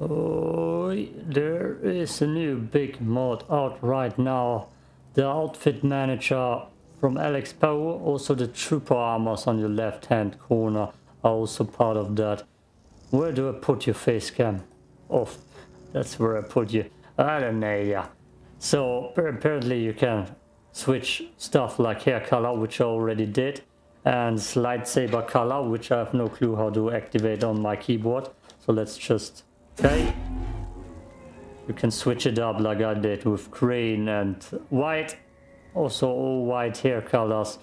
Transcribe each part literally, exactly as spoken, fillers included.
Oh, there is a new big mod out right now. The Outfit Manager from Alex Poe. Also the Trooper Armors on your left hand corner are also part of that. Where do I put your face cam? Off. That's where I put you. I don't know, yeah. So apparently you can switch stuff like hair color, which I already did. And lightsaber color, which I have no clue how to activate on my keyboard. So let's just... Okay, you can switch it up like I did with green and white, also all white hair colors.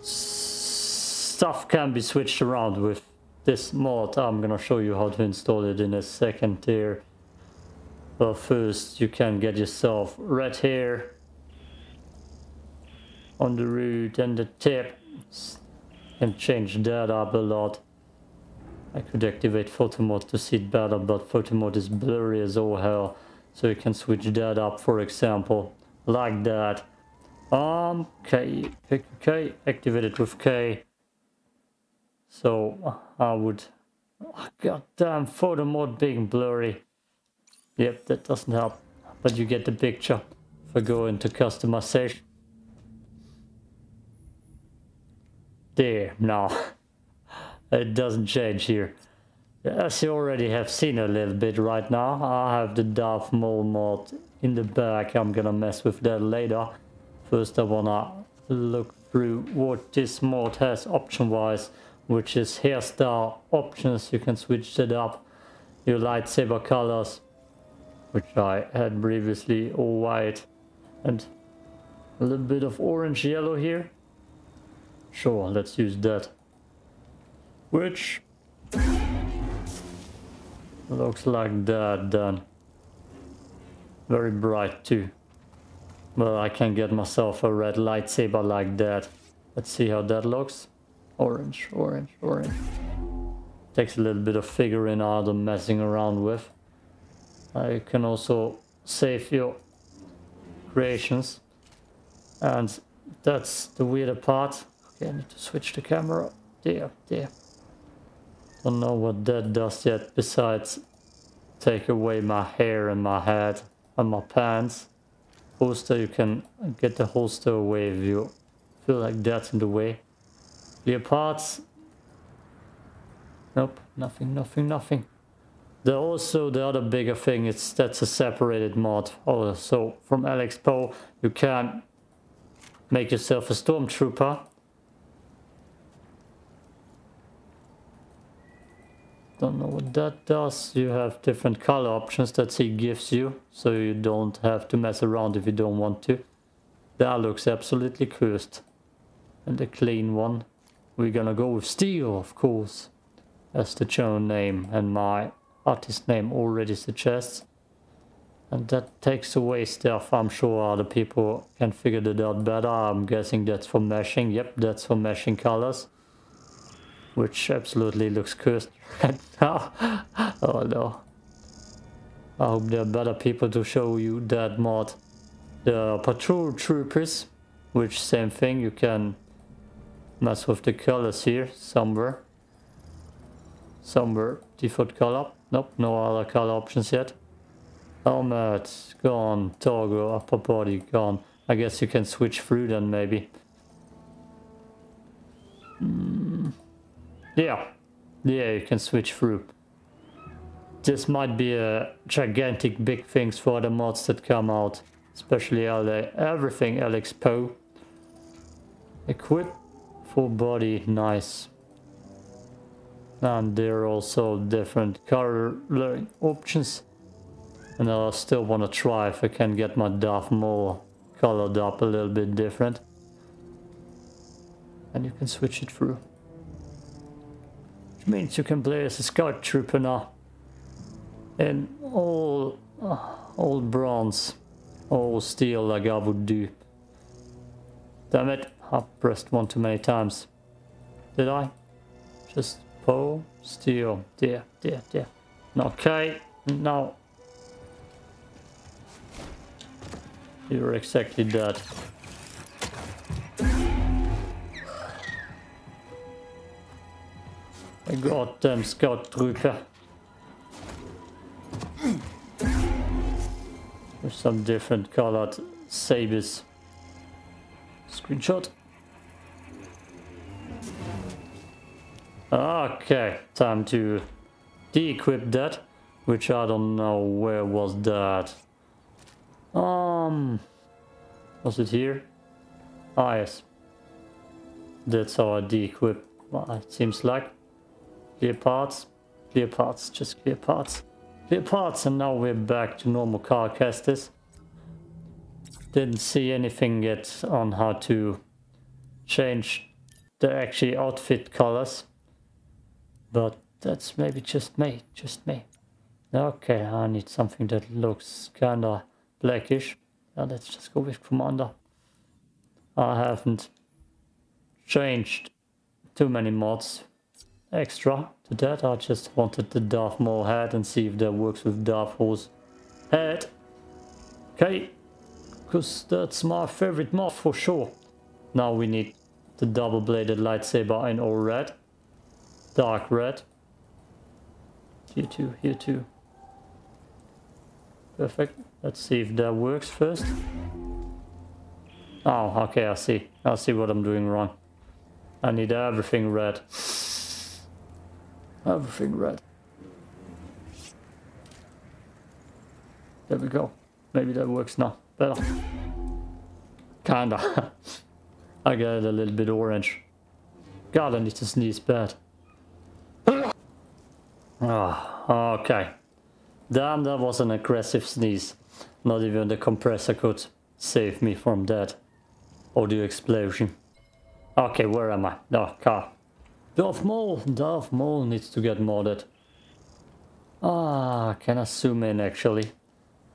Stuff can be switched around with this mod. I'm gonna show you how to install it in a second here. But first you can get yourself red hair on the root and the tip and change that up a lot. I could activate photo mode to see it better, but photo mode is blurry as all hell, so you can switch that up, for example, like that. Um, K, pick K, activate it with K. So I would, oh, goddamn, photo mode being blurry. Yep, that doesn't help, but you get the picture. If I go into customization, there now. It doesn't change here. As you already have seen a little bit right now, I have the Darth Maul mod in the back. I'm gonna mess with that later. First I wanna look through what this mod has option-wise, which is hairstyle options. You can switch that up. Your lightsaber colors, which I had previously, all white. And a little bit of orange-yellow here. Sure, let's use that. Which looks like that done. Very bright too. Well, I can get myself a red lightsaber like that. Let's see how that looks. Orange, orange, orange. Takes a little bit of figuring out and messing around with. I can also save your creations. And that's the weirder part. Okay, I need to switch the camera. There, there. Don't know what that does yet, besides take away my hair and my head and my pants. Holster, you can get the holster away if you feel like that's in the way. Clear parts. Nope, nothing, nothing, nothing. The, also, the other bigger thing is that's a separated mod. Oh, so from Alex Poe, you can make yourself a stormtrooper. Don't know what that does. You have different color options that he gives you, so you don't have to mess around if you don't want to. That looks absolutely cursed. And a clean one. We're gonna go with steel, of course, as the channel name and my artist name already suggests. And that takes away stuff. I'm sure other people can figure that out better. I'm guessing that's for meshing. Yep, that's for meshing colors, which absolutely looks cursed right now. Oh no. I hope there are better people to show you that mod. The patrol troopers, which same thing, you can mess with the colors here somewhere. Somewhere, default color. Nope, no other color options yet. Helmet, gone. Toggle, upper body, gone. I guess you can switch through then maybe. Mm. Yeah, yeah, you can switch through. This might be a gigantic big things for the mods that come out, especially everything Alex Poe. Equip, full body, nice. And there are also different color options. And I still want to try if I can get my Darth Maul colored up a little bit different. And you can switch it through. Which means you can play as a scout trooper now. In all, uh, all bronze, all steel like I would do. Damn it, I pressed one too many times. Did I? Just Poe, steel, there, there, there. Okay, now. You're exactly that. Goddamn scout trooper. with some different colored sabers. Screenshot. Okay, time to de-equip that, which I don't know where was that. Um, was it here? Ah, yes. That's how I de-equip, well, it seems like. Clear parts, clear parts, just clear parts. Clear parts, and now we're back to normal car casters. Didn't see anything yet on how to change the actually outfit colors. But that's maybe just me, just me. Okay, I need something that looks kinda blackish. Now let's just go with Commander. I haven't changed too many mods extra to that. I just wanted the Darth Maul head and see if that works with Darth Maul's head. Okay, because that's my favorite mod for sure. Now we need the double-bladed lightsaber in all red. Dark red. Here too, here too. Perfect. Let's see if that works first. Oh, okay, I see. I see what I'm doing wrong. I need everything red. Everything red. There we go. Maybe that works now. Better. Kinda. I got it a little bit orange. God, I need to sneeze bad. Oh, okay. Damn, that was an aggressive sneeze. Not even the compressor could save me from that audio explosion. Okay, where am I? No, car. Darth Maul. Darth Maul needs to get modded. Ah, can I zoom in actually?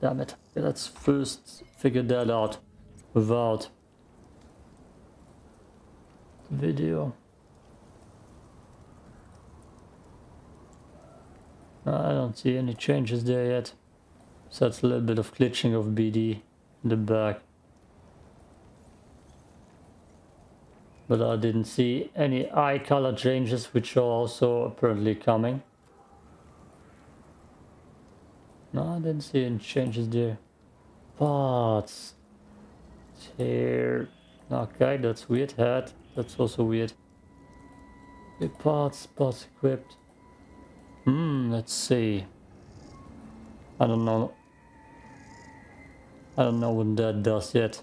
Damn it. Let's first figure that out without video. I don't see any changes there yet, so that's a little bit of glitching of B D in the back. But I didn't see any eye color changes, which are also apparently coming. No, I didn't see any changes there. Parts. Here. Okay, that's weird. Head. That's also weird. The parts, parts equipped. Hmm, let's see. I don't know. I don't know what that does yet.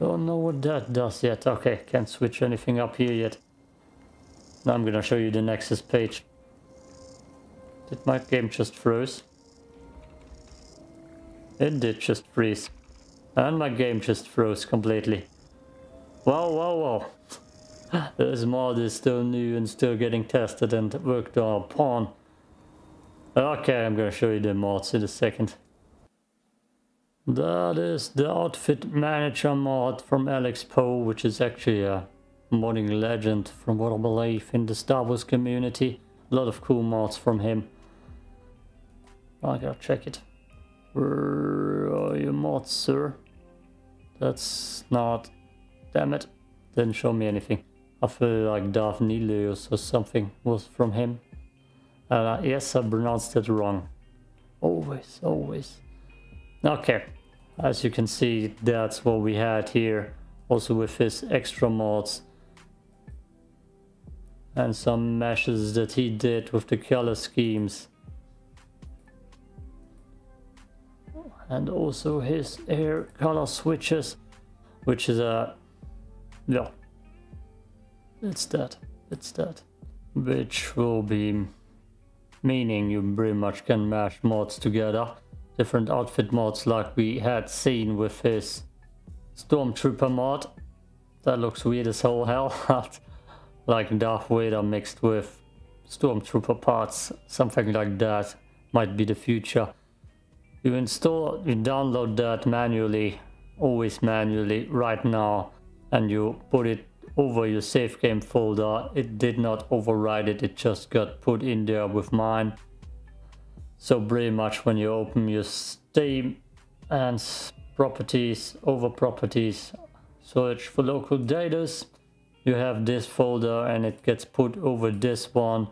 Don't know what that does yet. Okay, can't switch anything up here yet. Now I'm gonna show you the Nexus page. Did my game just froze? It did just freeze. And my game just froze completely. Wow, wow, wow. This mod is still new and still getting tested and worked upon. Okay, I'm gonna show you the mods in a second. That is the Outfit Manager mod from Alex Poe, which is actually a modding legend from what I believe in the Star Wars community. A lot of cool mods from him. I gotta check it. Where are your mods, sir? That's not... Damn it. Didn't show me anything. I feel like Darth Nihilus or something was from him. Uh, yes, I pronounced it wrong. Always, always. Okay, as you can see, that's what we had here. Also with his extra mods. And some meshes that he did with the color schemes. And also his hair color switches, which is a... Yeah. It's that. It's that. Which will be meaning you pretty much can mash mods together. Different outfit mods like we had seen with his Stormtrooper mod. That looks weird as whole hell. Like Darth Vader mixed with Stormtrooper parts. Something like that might be the future. You install, you download that manually. Always manually right now. And you put it over your save game folder. It did not override it, it just got put in there with mine. So pretty much when you open your Steam and properties, over properties, search for local datas, you have this folder and it gets put over this one,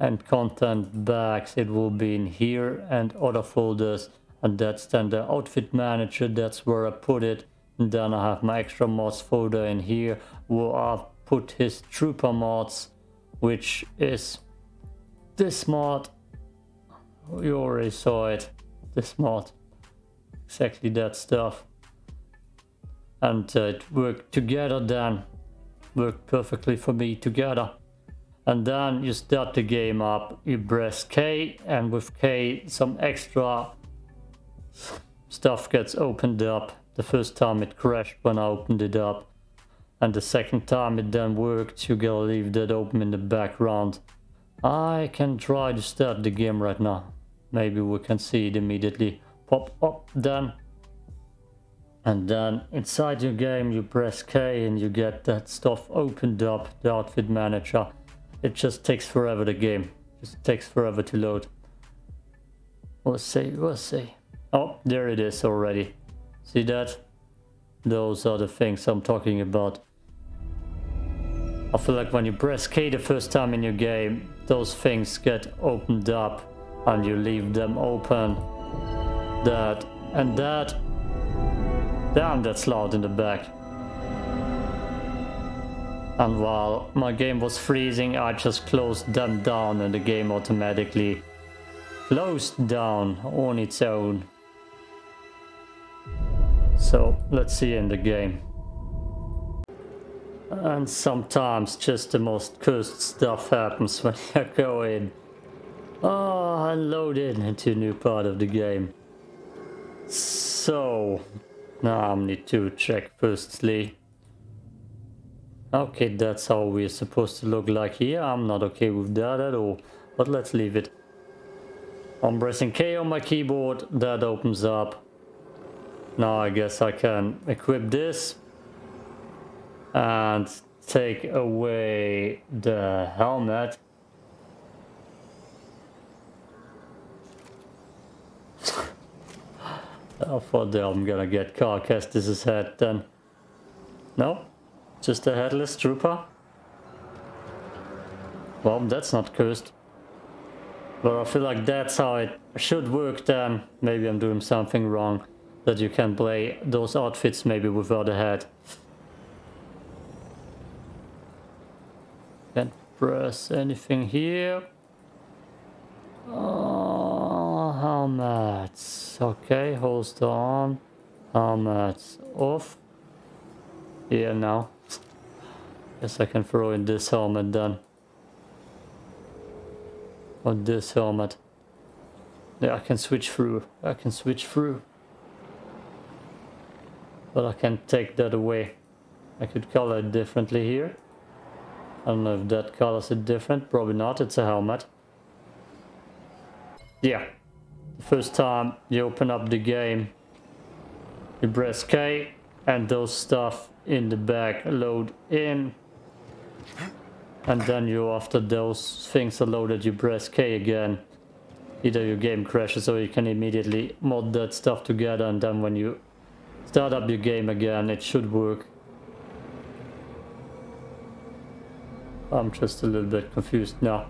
and content bags, it will be in here, and other folders, and that's then the Outfit Manager. That's where I put it. And then I have my extra mods folder in here where I've put his trooper mods, which is this mod. You already saw it, this mod, exactly that stuff. And uh, it worked together, then worked perfectly for me together. And then you start the game up, you press K, and with K some extra stuff gets opened up. The first time it crashed when I opened it up, and the second time it then worked. You gotta leave that open in the background. I can try to start the game right now. Maybe we can see it immediately pop up then. And then inside your game you press K and you get that stuff opened up, the Outfit Manager. It just takes forever, the game. Just takes forever to load. We'll see, we'll see. Oh, there it is already. See that? Those are the things I'm talking about. I feel like when you press K the first time in your game, those things get opened up and you leave them open. That and that. Damn, that's loud in the back. And while my game was freezing, I just closed them down and the game automatically closed down on its own. So let's see in the game. And sometimes just the most cursed stuff happens when you go in. Oh, I loaded into a new part of the game. So now I need to check firstly. Okay, that's how we're supposed to look like here. I'm not okay with that at all, but let's leave it. I'm pressing K on my keyboard, that opens up. Now I guess I can equip this and take away the helmet. I thought that I'm gonna get Carcass's head then. No? Just a headless trooper? Well, that's not cursed. But I feel like that's how it should work then. Maybe I'm doing something wrong. That you can play those outfits maybe without a head. Can't press anything here. Oh, helmets. Okay, holster on. Helmets off. Yeah, now. Guess I can throw in this helmet then. Or this helmet. Yeah, I can switch through. I can switch through. But I can take that away. I could color it differently here. I don't know if that colors it different. Probably not. It's a helmet. Yeah. The first time you open up the game, you press K. And those stuff in the back load in. And then you, after those things are loaded, you press K again. Either your game crashes or you can immediately mod that stuff together. And then when you start up your game again, it should work. I'm just a little bit confused now.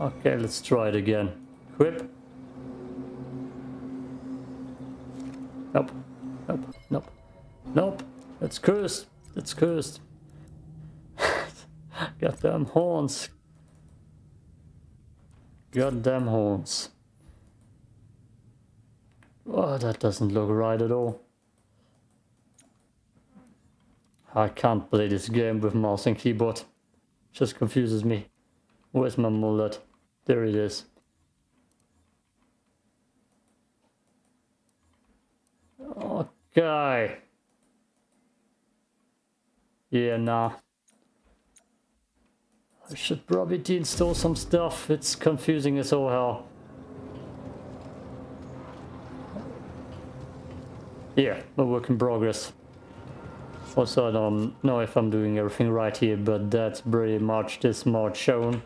Okay, let's try it again. Equip. Nope, nope, nope, nope. It's cursed, it's cursed. Goddamn horns. Goddamn horns. Oh, that doesn't look right at all. I can't play this game with mouse and keyboard. Just confuses me. Where's my mullet? There it is. Okay. Yeah, nah. I should probably deinstall some stuff. It's confusing as all hell. Yeah, a work in progress. Also, I don't know if I'm doing everything right here, but that's pretty much this mod shown.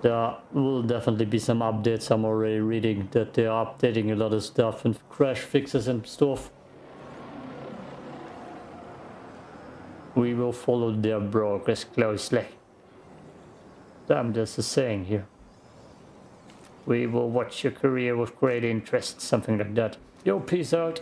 There will definitely be some updates. I'm already reading that they are updating a lot of stuff and crash fixes and stuff. We will follow their progress closely. Damn, there's a saying here. We will watch your career with great interest, something like that. Yo, peace out.